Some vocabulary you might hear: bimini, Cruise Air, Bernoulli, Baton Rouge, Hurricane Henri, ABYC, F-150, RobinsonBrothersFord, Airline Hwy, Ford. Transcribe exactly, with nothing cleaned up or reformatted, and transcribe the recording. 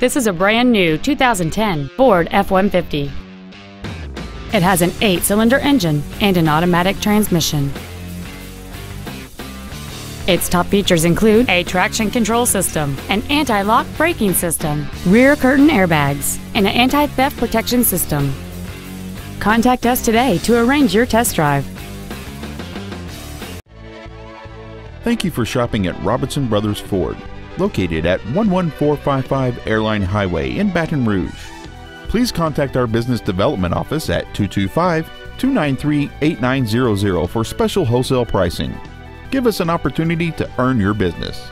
This is a brand new two thousand ten Ford F one fifty. It has an eight-cylinder engine and an automatic transmission. Its top features include a traction control system, an anti-lock braking system, rear curtain airbags, and an anti-theft protection system. Contact us today to arrange your test drive. Thank you for shopping at Robinson Brothers Ford, located at one one four five five Airline Highway in Baton Rouge. Please contact our business development office at two two five, two nine three, eight nine zero zero for special wholesale pricing. Give us an opportunity to earn your business.